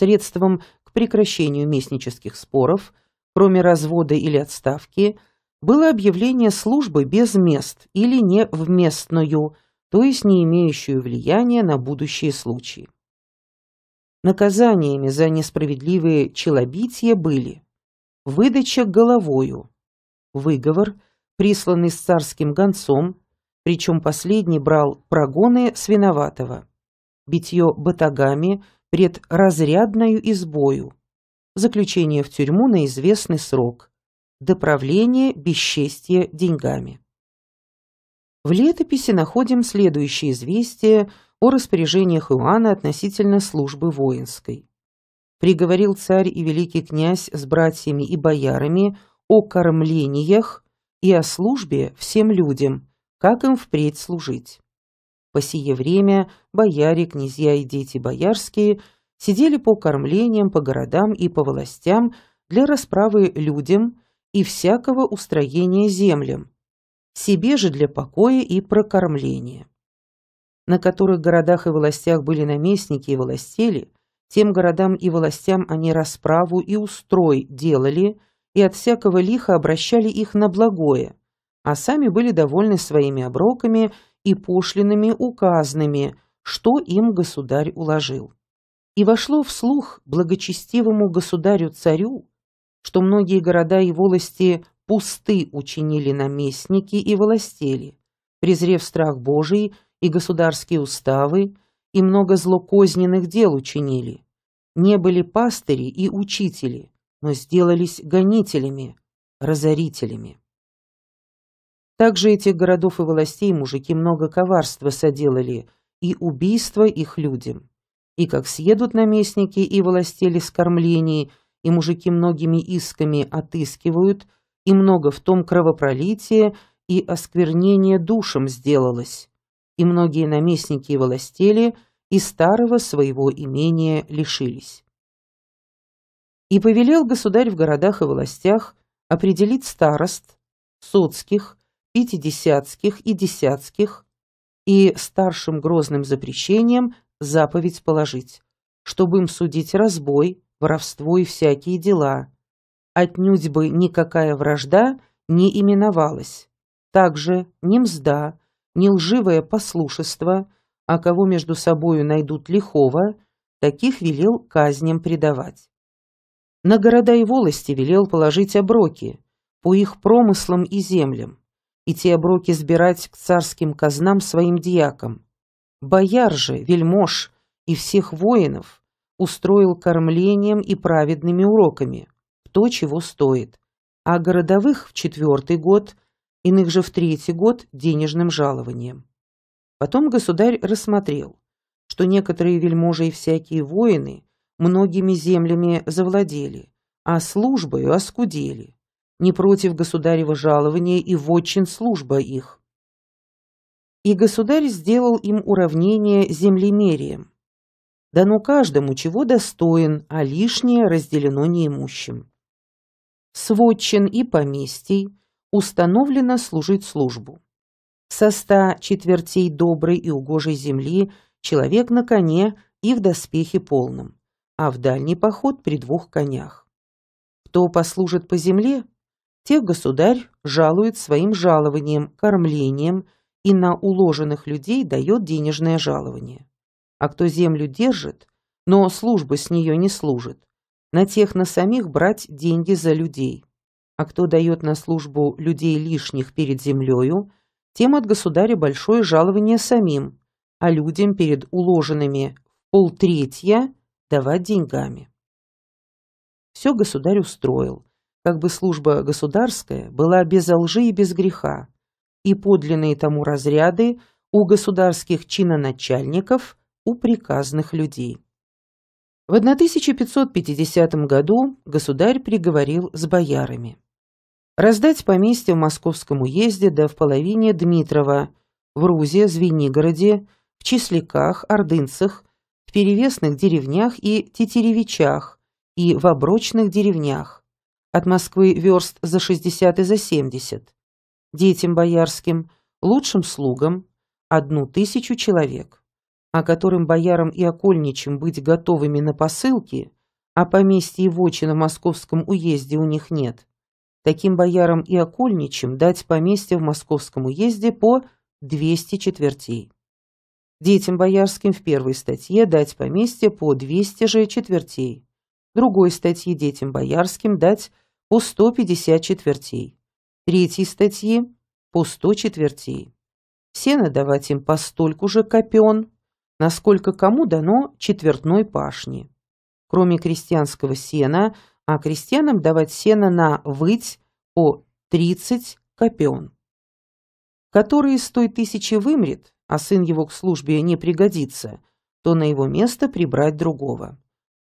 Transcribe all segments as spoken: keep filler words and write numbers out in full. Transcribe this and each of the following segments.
средством к прекращению местнических споров, кроме развода или отставки, было объявление службы без мест или невместную, то есть не имеющую влияния на будущие случаи. Наказаниями за несправедливые челобития были выдача головою, выговор, присланный с царским гонцом, причем последний брал прогоны с виноватого, битье батагами пред разрядною избою, заключение в тюрьму на известный срок, доправление бесчестья деньгами. В летописи находим следующее известие о распоряжениях Иоанна относительно службы воинской. Приговорил царь и великий князь с братьями и боярами о кормлениях и о службе всем людям, как им впредь служить. По сие время бояре, князья и дети боярские сидели по кормлениям, по городам и по властям для расправы людям и всякого устроения землям, себе же для покоя и прокормления. На которых городах и властях были наместники и властели, тем городам и властям они расправу и устрой делали, и от всякого лиха обращали их на благое, а сами были довольны своими оброками и пошлинами указными, что им государь уложил. И вошло вслух благочестивому государю-царю, что многие города и волости пусты учинили наместники и властели, презрев страх Божий и государские уставы, и много злокозненных дел учинили. Не были пастыри и учители, но сделались гонителями, разорителями. Также этих городов и властей мужики много коварства соделали, и убийства их людям. И как съедут наместники и властели с кормлений, и мужики многими исками отыскивают, и много в том кровопролития и осквернения душам сделалось, и многие наместники и властели и старого своего имения лишились. И повелел государь в городах и властях определить старост, соцких, пятидесятских и десятских, и старшим грозным запрещением заповедь положить, чтобы им судить разбой, воровство и всякие дела. Отнюдь бы никакая вражда не именовалась, также ни мзда, ни лживое послушество, а кого между собою найдут лихого, таких велел казням предавать. На города и волости велел положить оброки по их промыслам и землям, и те оброки сбирать к царским казнам своим диакам. Бояр же, вельмож и всех воинов устроил кормлением и праведными уроками, кто чего стоит, а городовых в четвертый год, иных же в третий год денежным жалованием. Потом государь рассмотрел, что некоторые вельможи и всякие воины многими землями завладели, а службою оскудели, не против государева жалования и вотчин служба их. И государь сделал им уравнение землемерием. Дано каждому, чего достоин, а лишнее разделено неимущим. Сводчин и поместий установлено служить службу. Со ста четвертей доброй и угожей земли человек на коне и в доспехе полном, а в дальний поход при двух конях. Кто послужит по земле, тех государь жалует своим жалованием, кормлением, и на уложенных людей дает денежное жалование. А кто землю держит, но службы с нее не служит, на тех на самих брать деньги за людей. А кто дает на службу людей лишних перед землею, тем от государя большое жалование самим, а людям перед уложенными полтретья давать деньгами. Все государь устроил, как бы служба государская была без лжи и без греха, и подлинные тому разряды у государских чиноначальников, у приказных людей. В тысяча пятьсот пятидесятом году государь приговорил с боярами раздать поместья в Московском уезде да в половине Дмитрова, в Рузе, Звенигороде, в Числяках, Ордынцах, в перевесных деревнях и тетеревичах, и в оброчных деревнях, от Москвы верст за шестьдесят и за семьдесят, детям боярским, лучшим слугам, одну тысячу человек, о котором боярам и окольничим быть готовыми на посылки, а поместья и вотчина в московском уезде у них нет, таким боярам и окольничим дать поместье в московском уезде по двести четвертей. Детям боярским в первой статье дать поместье по двести же четвертей, в другой статье детям боярским дать по сто пятьдесят четвертей, третьей статье по сто четвертей. Сено давать им постольку же копен, насколько кому дано четвертной пашни. Кроме крестьянского сена, а крестьянам давать сено на выть по тридцать копен. Который из той тысячи вымрет, а сын его к службе не пригодится, то на его место прибрать другого.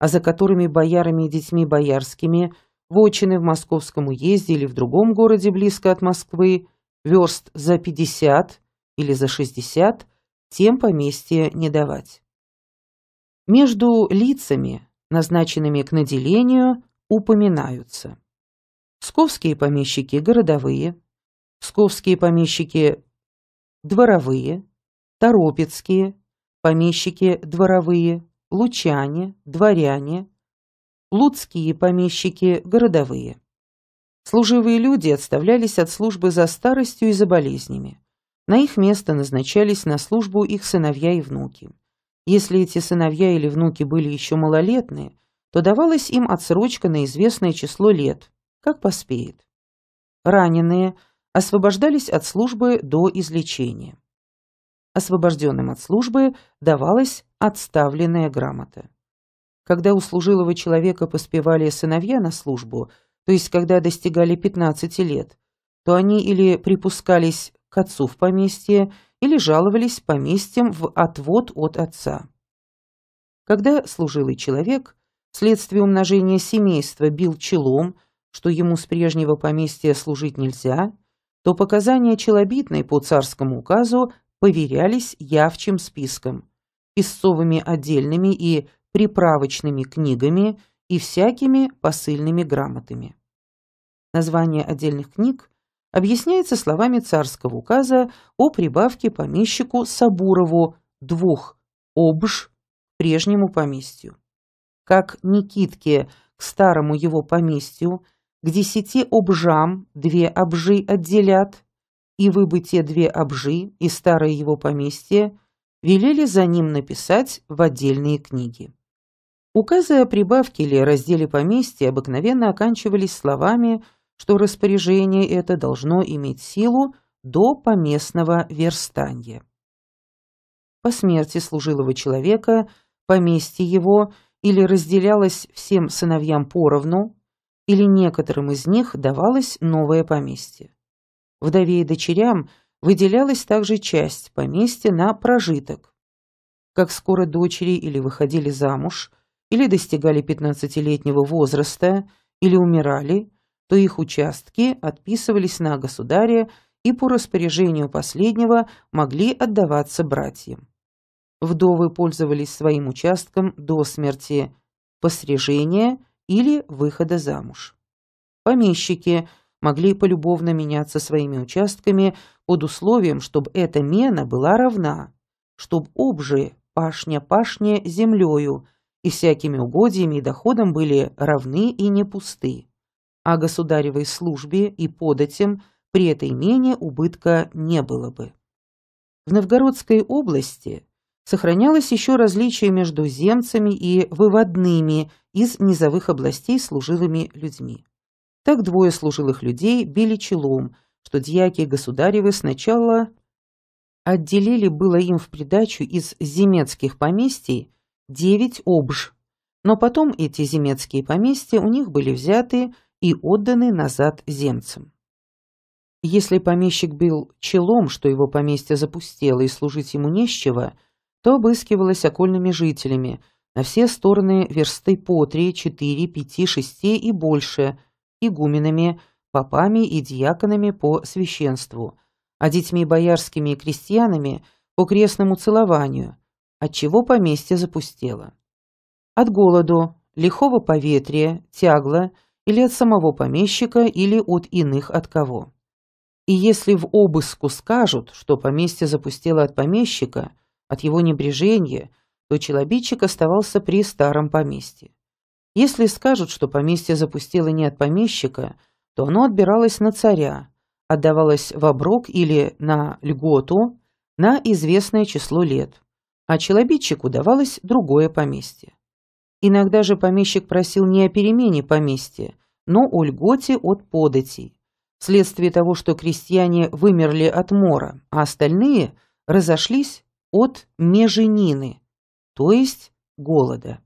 А за которыми боярами и детьми боярскими вотчины в московском уезде или в другом городе близко от Москвы верст за пятьдесят или за шестьдесят, тем поместья не давать. Между лицами, назначенными к наделению, упоминаются псковские помещики городовые, псковские помещики дворовые, торопецкие помещики дворовые, лучане, дворяне, луцкие помещики городовые. Служивые люди отставлялись от службы за старостью и за болезнями. На их место назначались на службу их сыновья и внуки. Если эти сыновья или внуки были еще малолетные, то давалась им отсрочка на известное число лет, как поспеет. Раненые освобождались от службы до излечения. Освобожденным от службы давалась отставленная грамота. Когда у служилого человека поспевали сыновья на службу, то есть когда достигали пятнадцати лет, то они или припускались к отцу в поместье, или жаловались поместьем в отвод от отца. Когда служилый человек вследствие умножения семейства бил челом, что ему с прежнего поместья служить нельзя, то показания челобитной по царскому указу поверялись явчим списком, писцовыми отдельными и приправочными книгами и всякими посыльными грамотами. Название отдельных книг объясняется словами царского указа о прибавке помещику Сабурову двух обж к прежнему поместью. Как Никитке к старому его поместью, к десяти обжам две обжи отделят, и выбытие две обжи и старое его поместье велели за ним написать в отдельные книги. Указы о прибавке или разделе поместья обыкновенно оканчивались словами, что распоряжение это должно иметь силу до поместного верстанья. По смерти служилого человека поместье его или разделялось всем сыновьям поровну, или некоторым из них давалось новое поместье. Вдове и дочерям выделялась также часть поместья на прожиток. Как скоро дочери или выходили замуж, или достигали пятнадцатилетнего возраста, или умирали, то их участки отписывались на государя и по распоряжению последнего могли отдаваться братьям. Вдовы пользовались своим участком до смерти, пострижения или выхода замуж. Помещики могли полюбовно меняться своими участками под условием, чтобы эта мена была равна, чтобы обжи пашня-пашня землею и всякими угодьями и доходом были равны и не пусты, а государевой службе и податям при этой мене убытка не было бы. В Новгородской области сохранялось еще различие между земцами и выводными из низовых областей служилыми людьми. Так двое служилых людей били челом, что дьяки государевы сначала отделили было им в придачу из земецких поместий девять обж, но потом эти земецкие поместья у них были взяты и отданы назад земцам. Если помещик бил челом, что его поместье запустело и служить ему не с чего, то обыскивалось окольными жителями на все стороны версты по три, четыре, пяти, шести и больше, игуменами, попами и диаконами по священству, а детьми боярскими и крестьянами по крестному целованию, отчего поместье запустело. От голоду, лихого поветрия, тягла, или от самого помещика, или от иных от кого. И если в обыску скажут, что поместье запустело от помещика, От его небрежения дочь лобитчик оставался при старом поместье. Если скажут, что поместье запустило не от помещика, то оно отбиралось на царя, отдавалось в оброк или на льготу на известное число лет, а челобитчику давалось другое поместье. Иногда же помещик просил не о перемене поместья, но о льготе от податей, вследствие того, что крестьяне вымерли от мора, а остальные разошлись от меженины, то есть голода.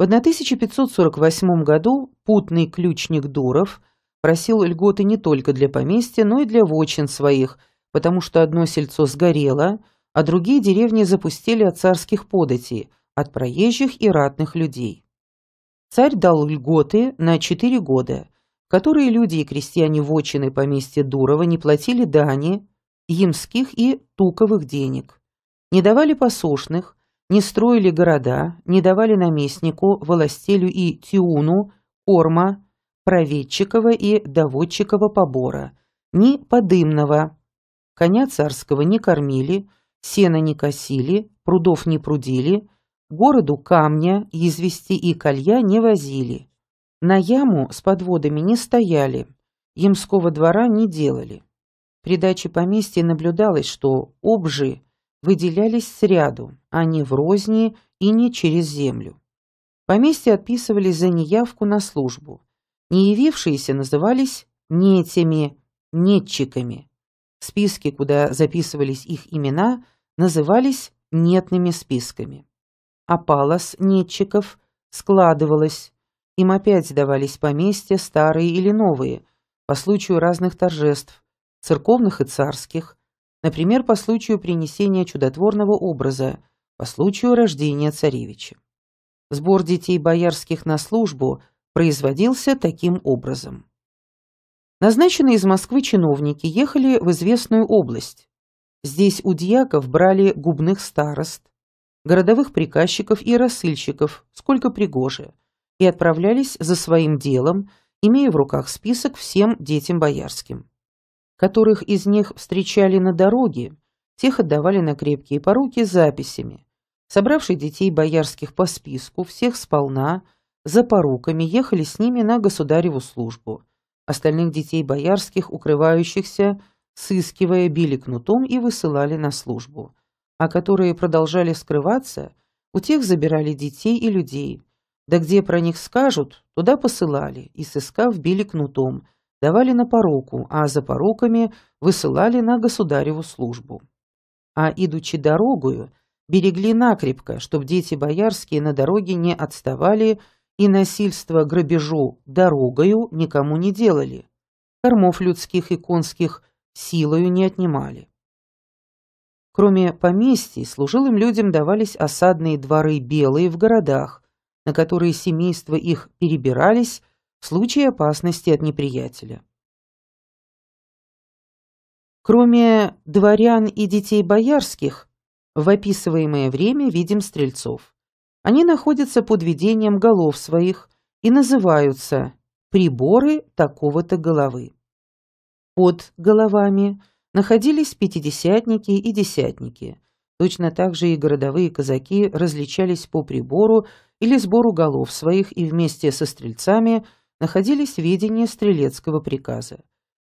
В тысяча пятьсот сорок восьмом году путный ключник Дуров просил льготы не только для поместья, но и для вотчин своих, потому что одно сельцо сгорело, а другие деревни запустили от царских податей, от проезжих и ратных людей. Царь дал льготы на четыре года, которые люди и крестьяне вотчины поместья Дурова не платили дани, ямских и туковых денег, не давали посошных, не строили города, не давали наместнику, волостелю и тиуну, корма, проведчикова и доводчикова побора, ни подымного, коня царского не кормили, сена не косили, прудов не прудили, городу камня, извести и колья не возили, на яму с подводами не стояли, ямского двора не делали. При даче поместья наблюдалось, что обжи выделялись сряду, а не врозни и не через землю. Поместья отписывались за неявку на службу. Неявившиеся назывались нетями, нетчиками. Списки, куда записывались их имена, назывались нетными списками. Опалос нетчиков складывалось. Им опять давались поместья, старые или новые, по случаю разных торжеств, церковных и царских, например, по случаю принесения чудотворного образа, по случаю рождения царевича. Сбор детей боярских на службу производился таким образом. Назначенные из Москвы чиновники ехали в известную область. Здесь у дьяков брали губных старост, городовых приказчиков и рассыльщиков, сколько пригоже, и отправлялись за своим делом, имея в руках список всем детям боярским. Которых из них встречали на дороге, тех отдавали на крепкие поруки с записями. Собравшие детей боярских по списку, всех сполна, за поруками ехали с ними на государеву службу. Остальных детей боярских, укрывающихся, сыскивая, били кнутом и высылали на службу. А которые продолжали скрываться, у тех забирали детей и людей. Да где про них скажут, туда посылали, и сыскав, били кнутом, давали на поруку, а за поруками высылали на государеву службу. А идучи дорогою, берегли накрепко, чтоб дети боярские на дороге не отставали и насильство грабежу дорогою никому не делали, кормов людских и конских силою не отнимали. Кроме поместий, служилым людям давались осадные дворы белые в городах, на которые семейства их перебирались, в случае опасности от неприятеля. Кроме дворян и детей боярских, в описываемое время видим стрельцов. Они находятся под ведением голов своих и называются «приборы такого-то головы». Под головами находились пятидесятники и десятники. Точно так же и городовые казаки различались по прибору или сбору голов своих и вместе со стрельцами – находились в ведении стрелецкого приказа.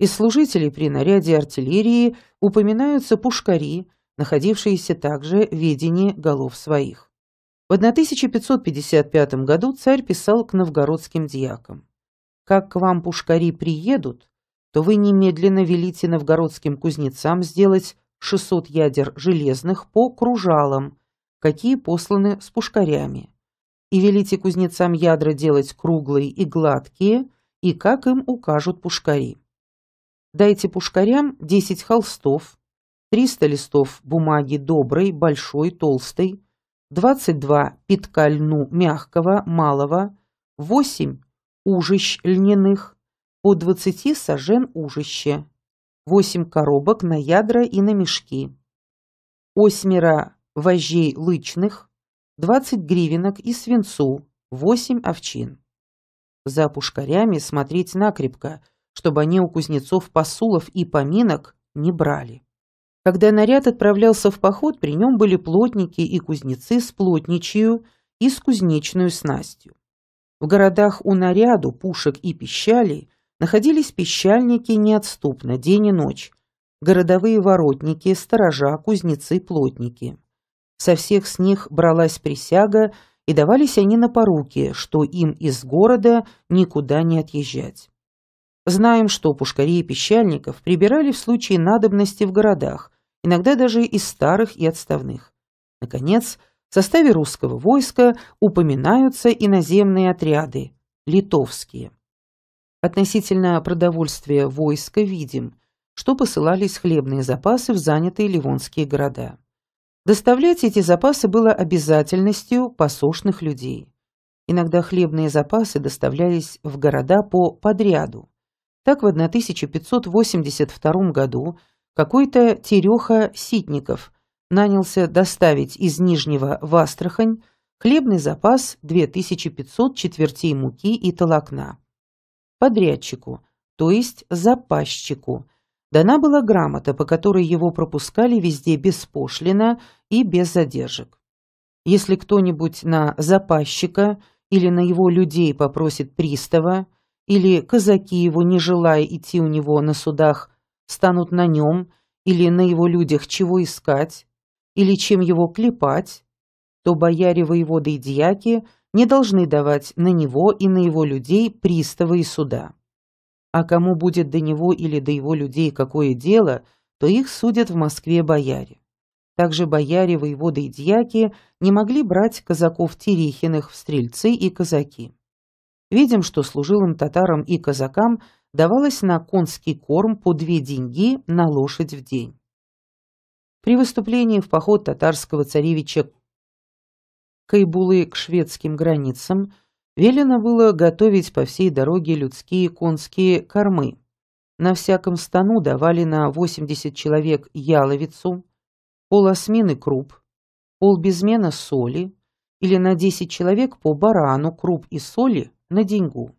Из служителей при наряде артиллерии упоминаются пушкари, находившиеся также в ведении голов своих. В тысяча пятьсот пятьдесят пятом году царь писал к новгородским дьякам: «Как к вам пушкари приедут, то вы немедленно велите новгородским кузнецам сделать шестьсот ядер железных по кружалам, какие посланы с пушкарями. И велите кузнецам ядра делать круглые и гладкие, и как им укажут пушкари. Дайте пушкарям десять холстов, триста листов бумаги доброй, большой, толстой, двадцать два питка льну мягкого, малого, восемь ужищ льняных, по двадцати сажен ужища, восемь коробок на ядра и на мешки, осьмеро вожжей лычных, двадцать гривенок и свинцу, восемь овчин. За пушкарями смотреть накрепко, чтобы они у кузнецов посулов и поминок не брали. Когда наряд отправлялся в поход, при нем были плотники и кузнецы с плотничью и с кузнечную снастью. В городах у наряду, пушек и пищалей находились пищальники неотступно, день и ночь, городовые воротники, сторожа, кузнецы, плотники. Со всех с них бралась присяга, и давались они на поруки, что им из города никуда не отъезжать. Знаем, что пушкарей и пищальников прибирали в случае надобности в городах, иногда даже из старых и отставных. Наконец, в составе русского войска упоминаются иноземные отряды – литовские. Относительно продовольствия войска видим, что посылались хлебные запасы в занятые ливонские города. Доставлять эти запасы было обязательностью посошных людей. Иногда хлебные запасы доставлялись в города по подряду. Так в тысяча пятьсот восемьдесят втором году какой-то Тереха Ситников нанялся доставить из Нижнего в Астрахань хлебный запас две тысячи пятьсот четвертей муки и толокна. Подрядчику, то есть запасчику, дана была грамота, по которой его пропускали везде беспошлино и без задержек. Если кто-нибудь на запасчика или на его людей попросит пристава, или казаки его, не желая идти у него на судах, станут на нем или на его людях чего искать, или чем его клепать, то бояре, воеводы и дьяки не должны давать на него и на его людей пристава и суда. А кому будет до него или до его людей какое дело, то их судят в Москве бояре. Также бояре, воеводы и дьяки не могли брать казаков Терехиных в стрельцы и казаки. Видим, что служилым татарам и казакам давалось на конский корм по две деньги на лошадь в день. При выступлении в поход татарского царевича Кайбулы к шведским границам велено было готовить по всей дороге людские конские кормы. На всяком стану давали на восемьдесят человек яловицу, полосмены круп, полбезмена соли или на десять человек по барану круп и соли на деньгу.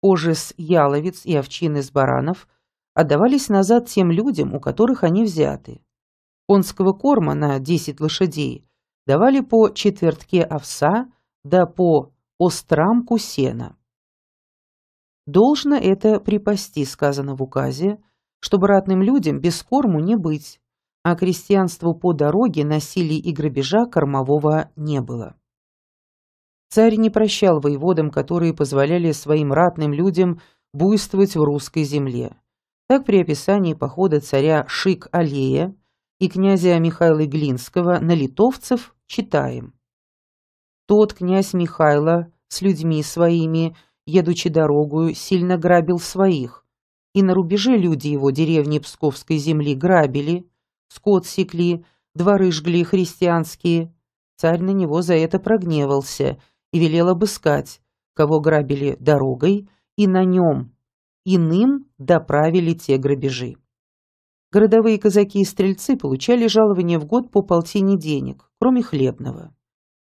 Кожи с яловиц и овчины с баранов отдавались назад тем людям, у которых они взяты. Конского корма на десять лошадей давали по четвертке овса да по острамку сена. Должно это припасти, сказано в указе, чтобы ратным людям без корму не быть, а крестьянству по дороге насилий и грабежа кормового не было. Царь не прощал воеводам, которые позволяли своим ратным людям буйствовать в русской земле. Так при описании похода царя Шик-Алея и князя Михайла Глинского на литовцев читаем. «Тот князь Михайло с людьми своими, едучи дорогою, сильно грабил своих, и на рубеже люди его деревни Псковской земли грабили, скот секли, дворы жгли христианские. Царь на него за это прогневался и велел обыскать, кого грабили дорогой, и на нем иным доправили те грабежи». Городовые казаки и стрельцы получали жалование в год по полтине денег, кроме хлебного.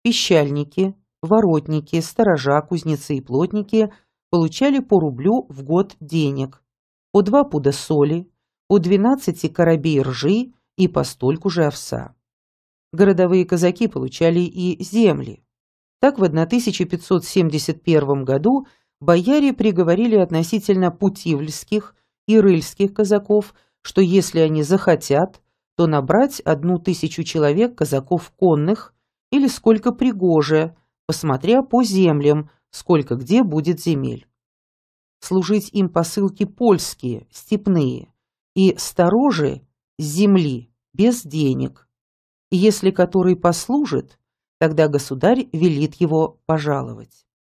Пищальники, воротники, сторожа, кузнецы и плотники получали по рублю в год денег, по два пуда соли, по двенадцати коробей ржи и по стольку же овса. Городовые казаки получали и земли. Так в тысяча пятьсот семьдесят первом году бояре приговорили относительно путивльских и рыльских казаков, что если они захотят, то набрать одну тысячу человек казаков конных, или сколько пригоже, посмотря по землям, сколько где будет земель. Служить им посылки польские, степные, и сторожи с земли, без денег. И если который послужит, тогда государь велит его пожаловать.